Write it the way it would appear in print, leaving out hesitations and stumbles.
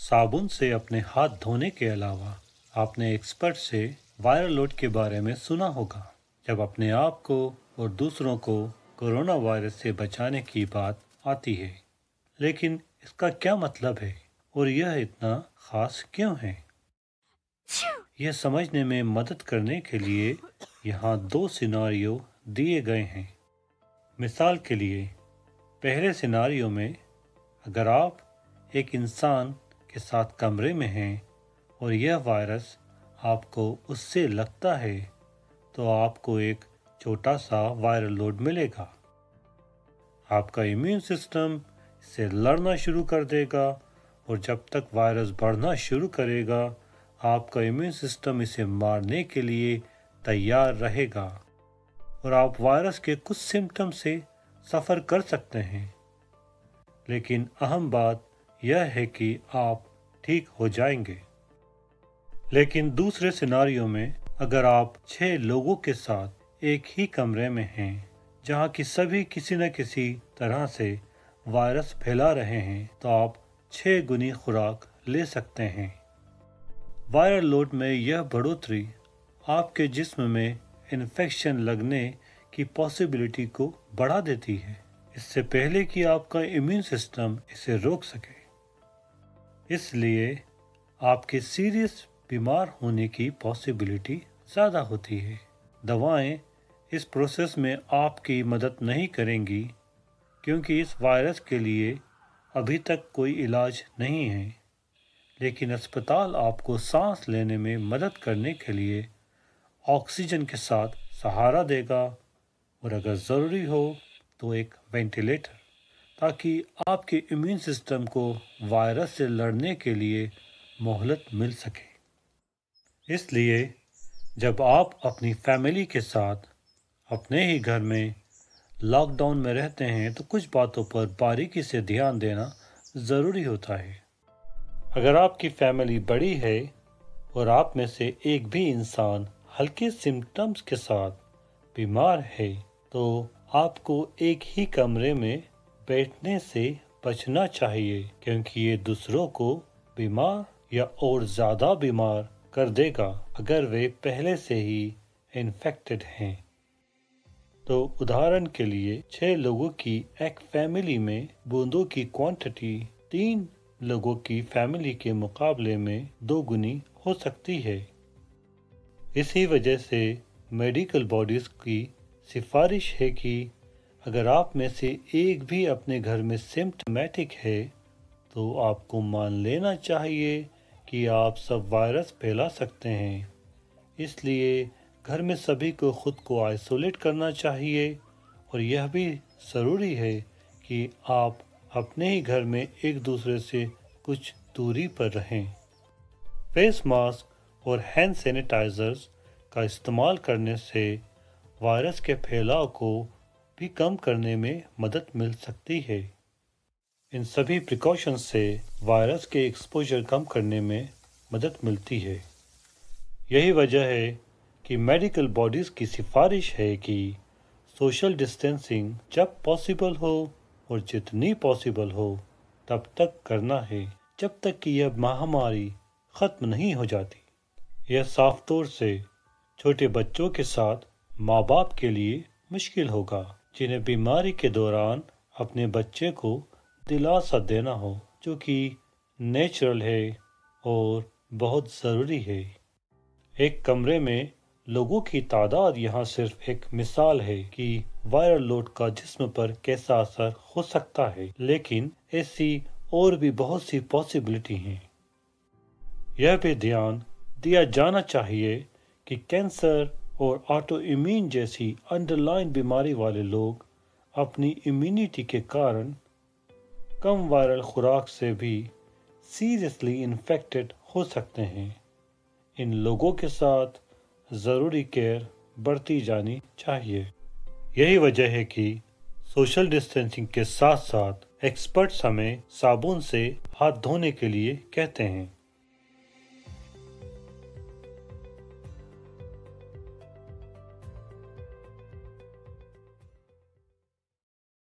साबुन से अपने हाथ धोने के अलावा आपने एक्सपर्ट से वायरल लोड के बारे में सुना होगा। जब अपने आप को और दूसरों को कोरोना वायरस से बचाने की बात आती है, लेकिन इसका क्या मतलब है और यह इतना खास क्यों है, यह समझने में मदद करने के लिए यहाँ दो सिनारियो दिए गए हैं। मिसाल के लिए, पहले सिनारियो में अगर आप एक इंसान के साथ कमरे में हैं और यह वायरस आपको उससे लगता है, तो आपको एक छोटा सा वायरल लोड मिलेगा। आपका इम्यून सिस्टम इससे लड़ना शुरू कर देगा और जब तक वायरस बढ़ना शुरू करेगा, आपका इम्यून सिस्टम इसे मारने के लिए तैयार रहेगा और आप वायरस के कुछ सिम्टम से सफ़र कर सकते हैं। लेकिन अहम बात यह है कि आप ठीक हो जाएंगे। लेकिन दूसरे सिनारियों में अगर आप 6 लोगों के साथ एक ही कमरे में हैं, जहां कि सभी किसी न किसी तरह से वायरस फैला रहे हैं, तो आप 6 गुनी खुराक ले सकते हैं। वायरल लोड में यह बढ़ोतरी आपके जिस्म में इन्फेक्शन लगने की पॉसिबिलिटी को बढ़ा देती है, इससे पहले कि आपका इम्यून सिस्टम इसे रोक सके। इसलिए आपके सीरियस बीमार होने की पॉसिबिलिटी ज़्यादा होती है। दवाएं इस प्रोसेस में आपकी मदद नहीं करेंगी, क्योंकि इस वायरस के लिए अभी तक कोई इलाज नहीं है। लेकिन अस्पताल आपको सांस लेने में मदद करने के लिए ऑक्सीजन के साथ सहारा देगा और अगर ज़रूरी हो तो एक वेंटिलेटर, ताकि आपके इम्यून सिस्टम को वायरस से लड़ने के लिए मोहलत मिल सके। इसलिए जब आप अपनी फैमिली के साथ अपने ही घर में लॉकडाउन में रहते हैं, तो कुछ बातों पर बारीकी से ध्यान देना ज़रूरी होता है। अगर आपकी फैमिली बड़ी है और आप में से एक भी इंसान हल्के सिम्टम्स के साथ बीमार है, तो आपको एक ही कमरे में बैठने से बचना चाहिए, क्योंकि ये दूसरों को बीमार या और ज़्यादा बीमार कर देगा अगर वे पहले से ही इन्फेक्टेड हैं। तो उदाहरण के लिए, 6 लोगों की एक फैमिली में बूंदों की क्वांटिटी 3 लोगों की फैमिली के मुकाबले में 2 गुनी हो सकती है। इसी वजह से मेडिकल बॉडीज़ की सिफारिश है कि अगर आप में से एक भी अपने घर में सिम्टमेटिक है, तो आपको मान लेना चाहिए कि आप सब वायरस फैला सकते हैं। इसलिए घर में सभी को खुद को आइसोलेट करना चाहिए और यह भी ज़रूरी है कि आप अपने ही घर में एक दूसरे से कुछ दूरी पर रहें। फेस मास्क और हैंड सैनिटाइज़र्स का इस्तेमाल करने से वायरस के फैलाव को भी कम करने में मदद मिल सकती है। इन सभी प्रिकॉशंस से वायरस के एक्सपोजर कम करने में मदद मिलती है। यही वजह है कि मेडिकल बॉडीज़ की सिफारिश है कि सोशल डिस्टेंसिंग जब पॉसिबल हो और जितनी पॉसिबल हो तब तक करना है, जब तक कि यह महामारी ख़त्म नहीं हो जाती। यह साफ तौर से छोटे बच्चों के साथ माँ बाप के लिए मुश्किल होगा, जिन्हें बीमारी के दौरान अपने बच्चे को दिलासा देना हो, जो कि नेचुरल है और बहुत ज़रूरी है। एक कमरे में लोगों की तादाद यहाँ सिर्फ एक मिसाल है कि वायरल लोड का जिस्म पर कैसा असर हो सकता है, लेकिन ऐसी और भी बहुत सी पॉसिबिलिटी हैं। यह भी ध्यान दिया जाना चाहिए कि कैंसर और ऑटो इम्यून जैसी अंडरलाइन बीमारी वाले लोग अपनी इम्यूनिटी के कारण कम वायरल खुराक से भी सीरियसली इन्फेक्टेड हो सकते हैं। इन लोगों के साथ ज़रूरी केयर बरती जानी चाहिए। यही वजह है कि सोशल डिस्टेंसिंग के साथ साथ एक्सपर्ट्स हमें साबुन से हाथ धोने के लिए कहते हैं।